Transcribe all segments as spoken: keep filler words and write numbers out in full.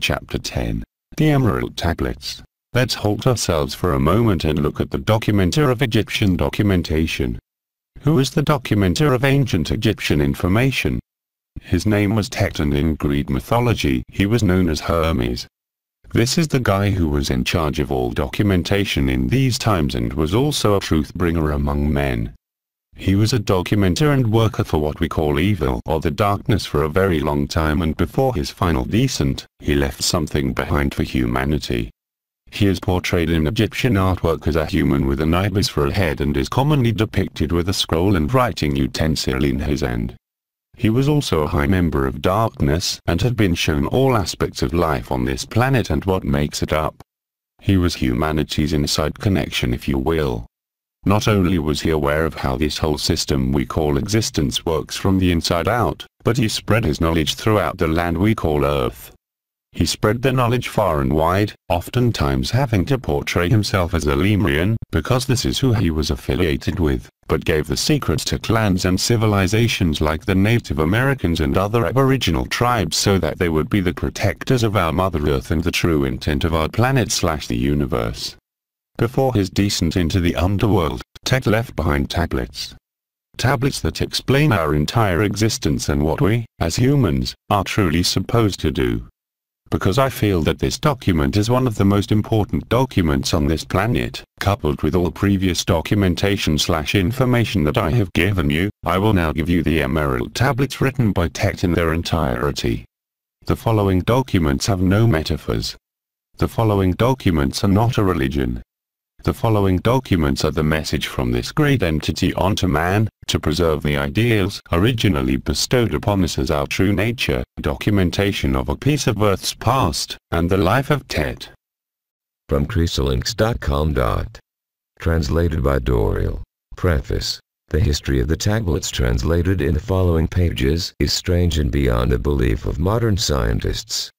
Chapter ten, The Emerald Tablets. Let's halt ourselves for a moment and look at the documenta of Egyptian documentation. Who was the documenta of ancient Egyptian information? His name was Teth, and in Greek mythology he was known as Hermes. This is the guy who was in charge of all documentation in these times and was also a truth-bringer among men. He was a documenter and worker for what we call evil or the darkness for a very long time, and before his final descent, he left something behind for humanity. He is portrayed in Egyptian artwork as a human with an ibis for a head and is commonly depicted with a scroll and writing utensil in his hand. He was also a high member of darkness and had been shown all aspects of life on this planet and what makes it up. He was humanity's inside connection, if you will. Not only was he aware of how this whole system we call existence works from the inside out, but he spread his knowledge throughout the land we call Earth. He spread the knowledge far and wide, oftentimes having to portray himself as a Lemurian, because this is who he was affiliated with, but gave the secrets to clans and civilizations like the Native Americans and other aboriginal tribes so that they would be the protectors of our Mother Earth and the true intent of our planet slash the universe. Before his descent into the underworld, Teth left behind tablets. Tablets that explain our entire existence and what we, as humans, are truly supposed to do. Because I feel that this document is one of the most important documents on this planet, coupled with all previous documentation slash information that I have given you, I will now give you the Emerald Tablets written by Teth in their entirety. The following documents have no metaphors. The following documents are not a religion. The following documents are the message from this great entity onto man, to preserve the ideals originally bestowed upon us as our true nature, documentation of a piece of Earth's past, and the life of Teth. From Crystalinks dot com. Translated by Doriel. Preface. The history of the tablets translated in the following pages is strange and beyond the belief of modern scientists.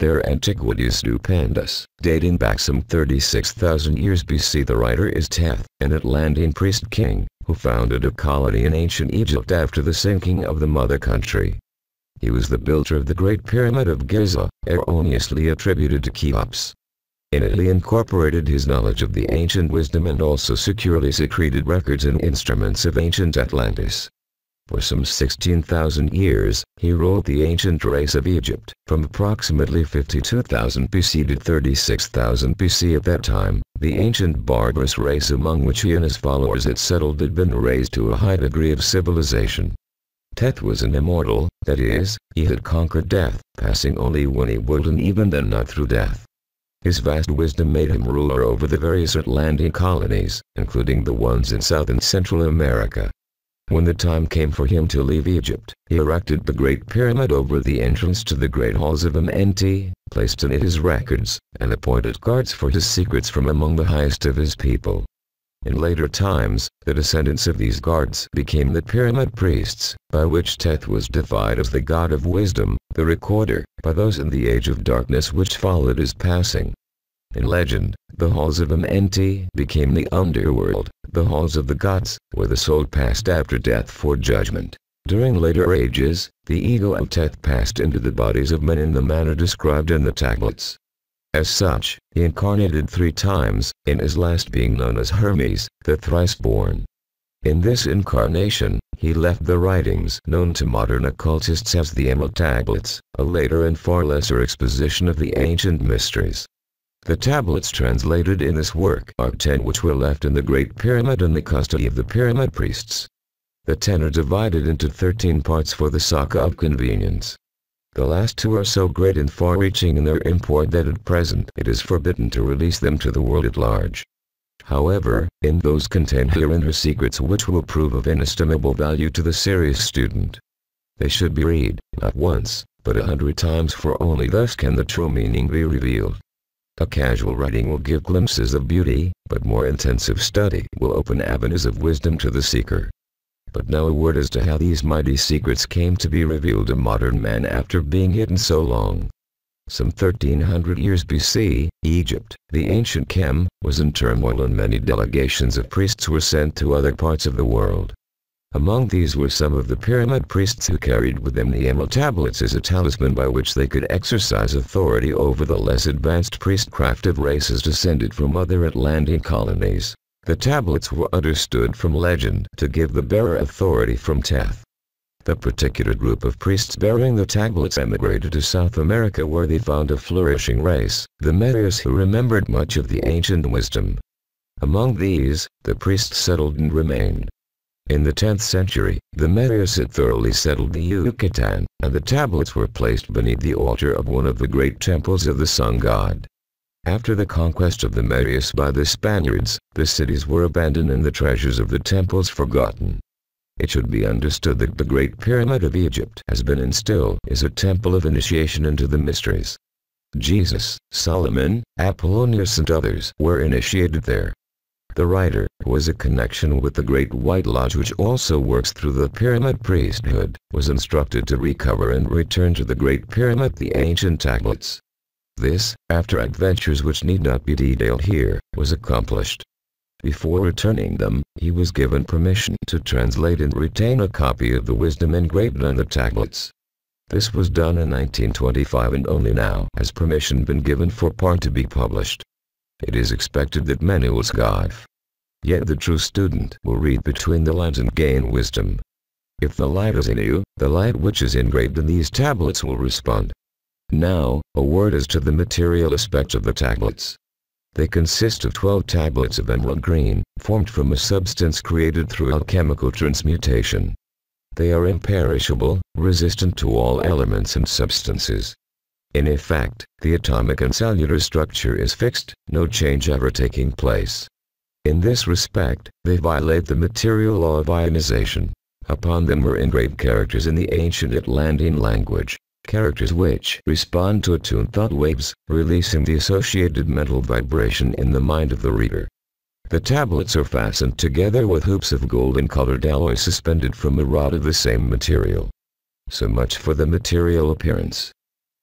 Their antiquity is stupendous, dating back some thirty-six thousand years B C. The writer is Teth, an Atlantean priest king, who founded a colony in ancient Egypt after the sinking of the mother country. He was the builder of the Great Pyramid of Giza, erroneously attributed to Cheops. In it he incorporated his knowledge of the ancient wisdom and also securely secreted records and instruments of ancient Atlantis. For some sixteen thousand years, he ruled the ancient race of Egypt, from approximately fifty-two thousand B C to thirty-six thousand B C. At that time, the ancient barbarous race among which he and his followers had settled had been raised to a high degree of civilization. Teth was an immortal, that is, he had conquered death, passing only when he would and even then not through death. His vast wisdom made him ruler over the various Atlantean colonies, including the ones in South and Central America. When the time came for him to leave Egypt, he erected the Great Pyramid over the entrance to the great halls of Amenti, placed in it his records, and appointed guards for his secrets from among the highest of his people. In later times, the descendants of these guards became the pyramid priests, by which Teth was deified as the god of wisdom, the recorder, by those in the age of darkness which followed his passing. In legend, the halls of Amenti became the underworld, the halls of the gods, where the soul passed after death for judgment. During later ages, the ego of Teth passed into the bodies of men in the manner described in the tablets. As such, he incarnated three times, in his last being known as Hermes, the thrice-born. In this incarnation, he left the writings known to modern occultists as the Emerald Tablets, a later and far lesser exposition of the ancient mysteries. The tablets translated in this work are ten which were left in the Great Pyramid in the custody of the pyramid priests. The ten are divided into thirteen parts for the sake of convenience. The last two are so great and far-reaching in their import that at present it is forbidden to release them to the world at large. However, in those contained herein are secrets which will prove of inestimable value to the serious student. They should be read, not once, but a hundred times, for only thus can the true meaning be revealed. A casual reading will give glimpses of beauty, but more intensive study will open avenues of wisdom to the seeker. But now a word as to how these mighty secrets came to be revealed to modern man after being hidden so long. Some thirteen hundred years B C, Egypt, the ancient Khem, was in turmoil and many delegations of priests were sent to other parts of the world. Among these were some of the pyramid priests who carried with them the Emerald Tablets as a talisman by which they could exercise authority over the less advanced priestcraft of races descended from other Atlantean colonies. The tablets were understood from legend to give the bearer authority from Teth. The particular group of priests bearing the tablets emigrated to South America where they found a flourishing race, the Mayas, who remembered much of the ancient wisdom. Among these, the priests settled and remained. In the tenth century, the Mayas had thoroughly settled the Yucatan, and the tablets were placed beneath the altar of one of the great temples of the sun god. After the conquest of the Mayas by the Spaniards, the cities were abandoned and the treasures of the temples forgotten. It should be understood that the Great Pyramid of Egypt has been and still is a temple of initiation into the mysteries. Jesus, Solomon, Apollonius and others were initiated there. The writer, who has a connection with the Great White Lodge which also works through the Pyramid Priesthood, was instructed to recover and return to the Great Pyramid the ancient tablets. This, after adventures which need not be detailed here, was accomplished. Before returning them, he was given permission to translate and retain a copy of the wisdom engraved on the tablets. This was done in nineteen twenty-five and only now has permission been given for part to be published. It is expected that many will scoff. Yet the true student will read between the lines and gain wisdom. If the light is in you, the light which is engraved in these tablets will respond. Now, a word as to the material aspect of the tablets. They consist of twelve tablets of emerald green, formed from a substance created through alchemical transmutation. They are imperishable, resistant to all elements and substances. In effect, the atomic and cellular structure is fixed, no change ever taking place. In this respect, they violate the material law of ionization. Upon them were engraved characters in the ancient Atlantean language. Characters which respond to attuned thought waves, releasing the associated mental vibration in the mind of the reader. The tablets are fastened together with hoops of gold and colored alloy suspended from a rod of the same material. So much for the material appearance.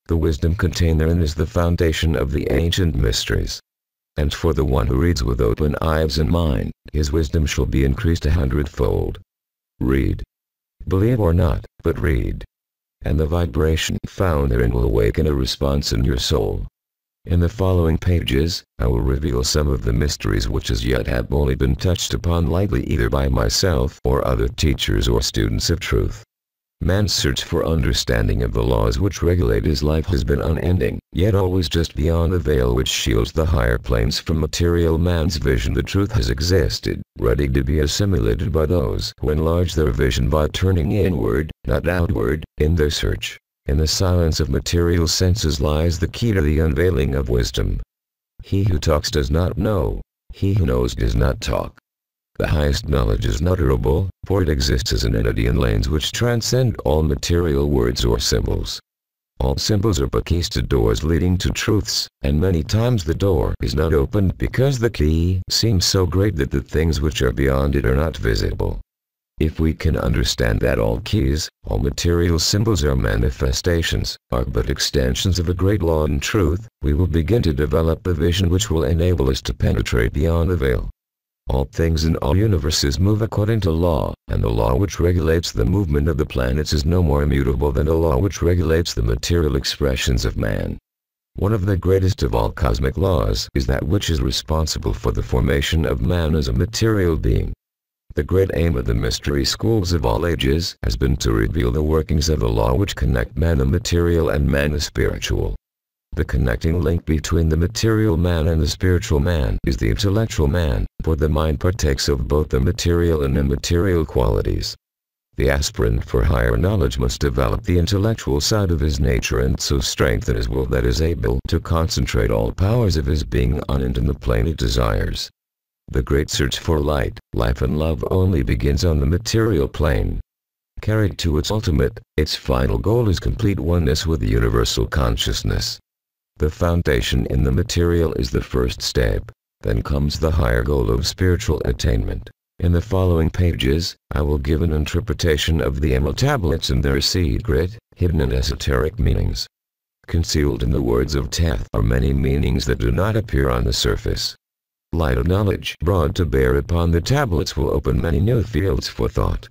The wisdom contained therein is the foundation of the ancient mysteries. And for the one who reads with open eyes and mind, his wisdom shall be increased a hundredfold. Read. Believe or not, but read. And the vibration found therein will awaken a response in your soul. In the following pages, I will reveal some of the mysteries which as yet have only been touched upon lightly either by myself or other teachers or students of truth. Man's search for understanding of the laws which regulate his life has been unending, yet always just beyond the veil which shields the higher planes from material man's vision the truth has existed, ready to be assimilated by those who enlarge their vision by turning inward, not outward, in their search. In the silence of material senses lies the key to the unveiling of wisdom. He who talks does not know. He who knows does not talk. The highest knowledge is unutterable, for it exists as an entity in lanes which transcend all material words or symbols. All symbols are but keys to doors leading to truths, and many times the door is not opened because the key seems so great that the things which are beyond it are not visible. If we can understand that all keys, all material symbols are manifestations, are but extensions of a great law and truth, we will begin to develop a vision which will enable us to penetrate beyond the veil. All things in all universes move according to law, and the law which regulates the movement of the planets is no more immutable than the law which regulates the material expressions of man. One of the greatest of all cosmic laws is that which is responsible for the formation of man as a material being. The great aim of the mystery schools of all ages has been to reveal the workings of the law which connect man the material and man the spiritual. The connecting link between the material man and the spiritual man is the intellectual man, for the mind partakes of both the material and immaterial qualities. The aspirant for higher knowledge must develop the intellectual side of his nature and so strengthen his will that is able to concentrate all powers of his being on and in the plane it desires. The great search for light, life and love only begins on the material plane. Carried to its ultimate, its final goal is complete oneness with the universal consciousness. The foundation in the material is the first step, then comes the higher goal of spiritual attainment. In the following pages, I will give an interpretation of the Emerald Tablets and their secret, hidden and esoteric meanings. Concealed in the words of Teth are many meanings that do not appear on the surface. Light of knowledge brought to bear upon the tablets will open many new fields for thought.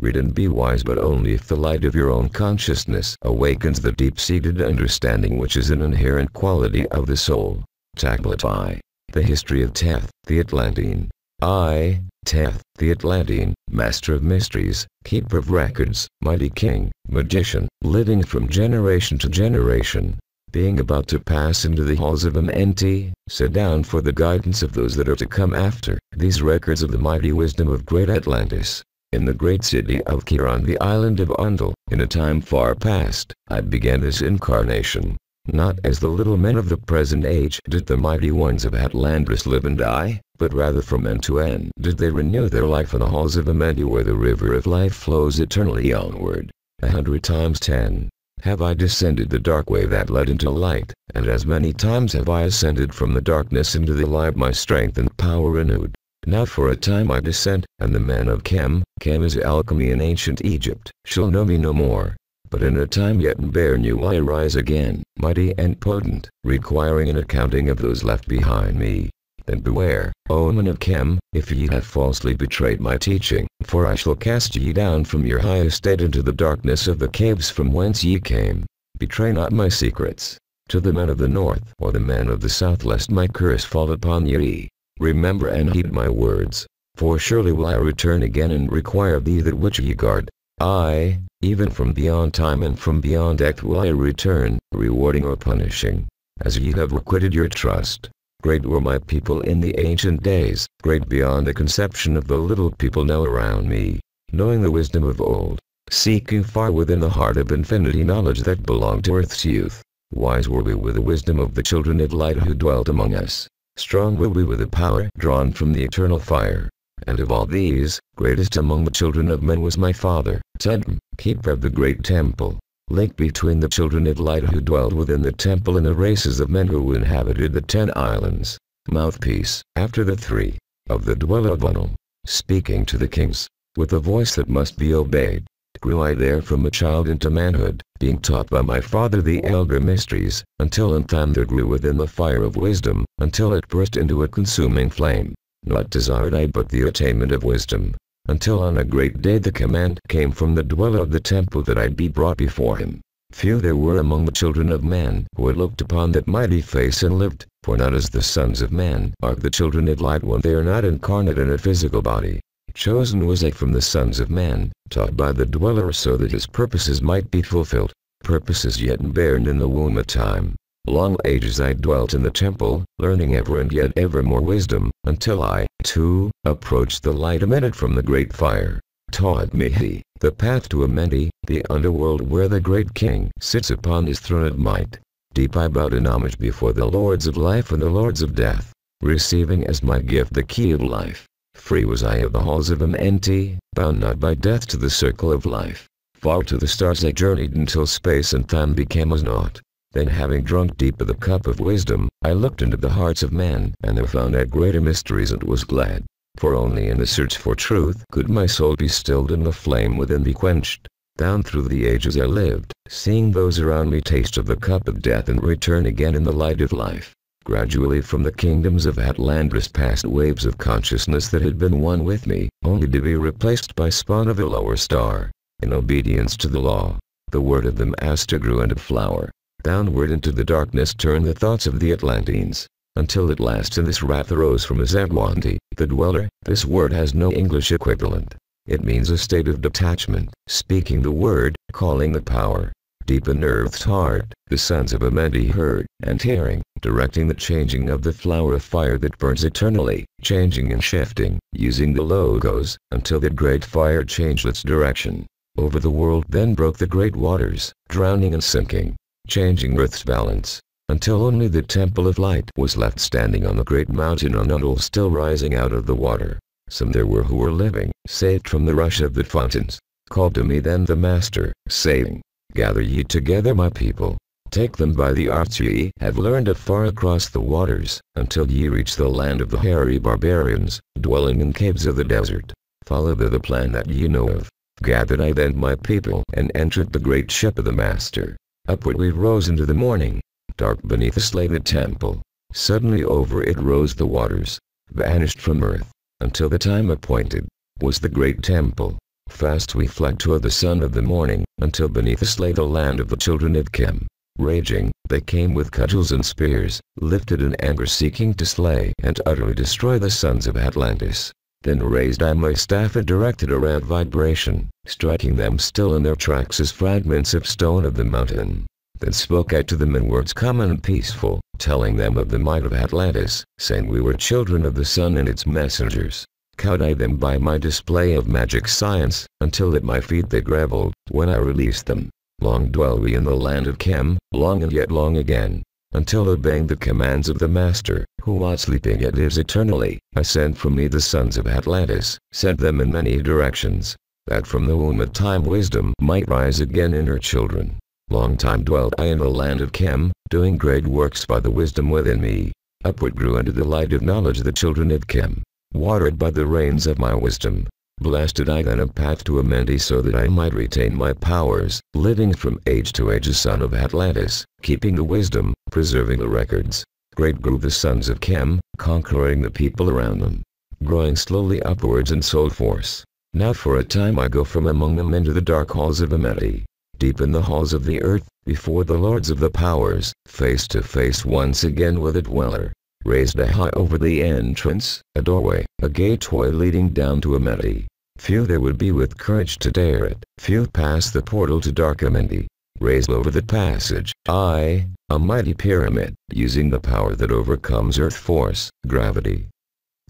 Read and be wise, but only if the light of your own consciousness awakens the deep-seated understanding which is an inherent quality of the soul. Tablet I. The History of Teth, the Atlantean. I, Teth, the Atlantean, Master of Mysteries, Keeper of Records, Mighty King, Magician, living from generation to generation. Being about to pass into the halls of Amenti, sit down for the guidance of those that are to come after, these records of the mighty wisdom of great Atlantis. In the great city of Kiran, the island of Undal, in a time far past, I began this incarnation. Not as the little men of the present age did the mighty ones of Atlantis live and die, but rather from end to end did they renew their life in the halls of Amenti, where the river of life flows eternally onward. A hundred times ten have I descended the dark way that led into light, and as many times have I ascended from the darkness into the light, my strength and power renewed. Now for a time I descend, and the men of Khem, Khem is alchemy in ancient Egypt, shall know me no more. But in a time yet and bare new I arise again, mighty and potent, requiring an accounting of those left behind me. Then beware, O men of Khem, if ye have falsely betrayed my teaching, for I shall cast ye down from your high estate into the darkness of the caves from whence ye came. Betray not my secrets. To the men of the north or the men of the south, lest my curse fall upon ye. Remember and heed my words, for surely will I return again and require of thee that which ye guard. I, even from beyond time and from beyond death, will I return, rewarding or punishing, as ye have requited your trust. Great were my people in the ancient days, great beyond the conception of the little people now around me. Knowing the wisdom of old, seeking far within the heart of infinity knowledge that belonged to earth's youth, wise were we with the wisdom of the children of light who dwelt among us. Strong were we with the power drawn from the eternal fire. And of all these, greatest among the children of men was my father, Thotme, keeper of the great temple, linked between the children of light who dwelt within the temple and the races of men who inhabited the ten islands, mouthpiece, after the three, of the dweller of Undal, speaking to the kings, with a voice that must be obeyed. Grew I there from a child into manhood, being taught by my father the elder mysteries, until in time there grew within the fire of wisdom, until it burst into a consuming flame. Not desired I but the attainment of wisdom, until on a great day the command came from the dweller of the temple that I be brought before him. Few there were among the children of man who had looked upon that mighty face and lived, for not as the sons of man are the children of light when they are not incarnate in a physical body. Chosen was I from the sons of man, taught by the dweller so that his purposes might be fulfilled, purposes yet unborn in the womb of time. Long ages I dwelt in the temple, learning ever and yet ever more wisdom, until I, too, approached the light emitted from the great fire. Taught me he, the path to Amenti, the underworld where the great king sits upon his throne of might. Deep I bowed in homage before the lords of life and the lords of death, receiving as my gift the key of life. Free was I of the halls of Amenti, bound not by death to the circle of life. Far to the stars I journeyed until space and time became as naught. Then having drunk deep of the cup of wisdom, I looked into the hearts of men, and there found out greater mysteries and was glad. For only in the search for truth could my soul be stilled and the flame within be quenched. Down through the ages I lived, seeing those around me taste of the cup of death and return again in the light of life. Gradually from the kingdoms of Atlantis passed waves of consciousness that had been one with me, only to be replaced by spawn of a lower star. In obedience to the law, the word of the master grew into flower. Downward into the darkness turned the thoughts of the Atlanteans, until at last in this wrath arose from Azadwandi, the dweller. This word has no English equivalent. It means a state of detachment, speaking the word, calling the power. Deep in earth's heart, the sons of Amenti heard, and hearing, directing the changing of the flower of fire that burns eternally, changing and shifting, using the logos, until the great fire changed its direction. Over the world then broke the great waters, drowning and sinking, changing earth's balance, until only the temple of light was left standing on the great mountain on Undal, still rising out of the water. Some there were who were living, saved from the rush of the fountains. Called to me then the master, saying, Gather ye together my people, take them by the arts ye have learned afar across the waters, until ye reach the land of the hairy barbarians, dwelling in caves of the desert. Follow the plan that ye know of. Gathered I then my people and entered the great ship of the master. Upward we rose into the morning. Dark beneath us lay the temple. Suddenly over it rose the waters, vanished from earth, until the time appointed was the great temple. Fast we fled toward the sun of the morning, until beneath us lay the land of the children of Khem. Raging, they came with cudgels and spears, lifted in anger seeking to slay and utterly destroy the sons of Atlantis. Then raised I my staff and directed a red vibration, striking them still in their tracks as fragments of stone of the mountain. Then spoke I to them in words common and peaceful, telling them of the might of Atlantis, saying we were children of the sun and its messengers. Cowed I them by my display of magic science, until at my feet they grovelled, when I released them. Long dwell we in the land of Khem, long and yet long again. Until obeying the commands of the Master, who while sleeping yet lives eternally, I sent from me the sons of Atlantis, sent them in many directions, that from the womb of time wisdom might rise again in her children. Long time dwelt I in the land of Khem, doing great works by the wisdom within me. Upward grew into the light of knowledge the children of Khem, watered by the rains of my wisdom. Blasted I then a path to Amenti so that I might retain my powers, living from age to age a son of Atlantis, keeping the wisdom, preserving the records. Great grew the sons of Khem, conquering the people around them, growing slowly upwards in soul force. Now for a time I go from among them into the dark halls of Amenti, deep in the halls of the earth, before the lords of the powers, face to face once again with a dweller. Raised a high over the entrance, a doorway, a gateway leading down to Amenti. Few there would be with courage to dare it, few pass the portal to dark Amenti. Raised over the passage, I, a mighty pyramid, using the power that overcomes earth force, gravity.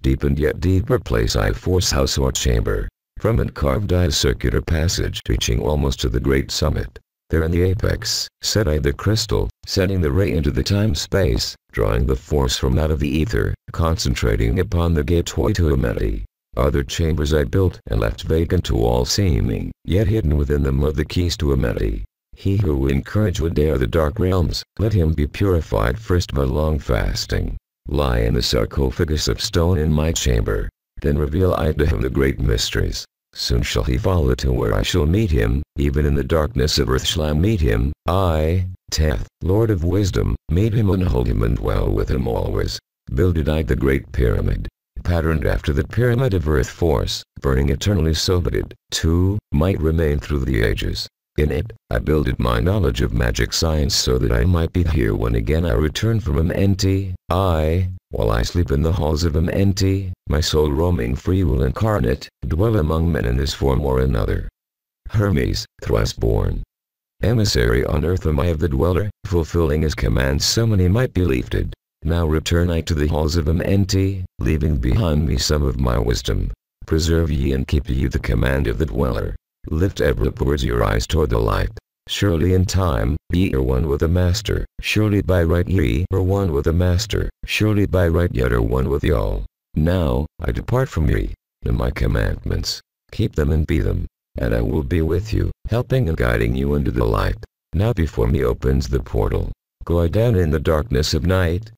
Deep and yet deeper place I force house or chamber. From it carved I a circular passage reaching almost to the great summit. There in the apex, set I the crystal, sending the ray into the time-space, drawing the force from out of the ether, concentrating upon the gateway to Amenti. Other chambers I built and left vacant to all seeming, yet hidden within them are the keys to Amenti. He who in courage would dare the dark realms, let him be purified first by long fasting. Lie in the sarcophagus of stone in my chamber. Then reveal I to him the great mysteries. Soon shall he follow to where I shall meet him, even in the darkness of earth shall I meet him, I, Teth, Lord of Wisdom, meet him and hold him and dwell with him always. Builded I the Great Pyramid, patterned after the Pyramid of Earth Force, burning eternally so that it, too, might remain through the ages. In it, I builded my knowledge of magic science so that I might be here when again I return from Amenti, I, while I sleep in the halls of Amenti, my soul roaming free will incarnate, dwell among men in this form or another. Hermes, thrice-born. Emissary on earth am I of the dweller, fulfilling his commands so many might be lifted. Now return I to the halls of Amenti, leaving behind me some of my wisdom. Preserve ye and keep ye the command of the dweller. Lift ever upwards your eyes toward the light. Surely in time, ye are one with the Master, surely by right ye are one with the Master, surely by right yet are one with y'all. Now, I depart from ye, and my commandments, keep them and be them, and I will be with you, helping and guiding you into the light. Now before me opens the portal. Go I down in the darkness of night,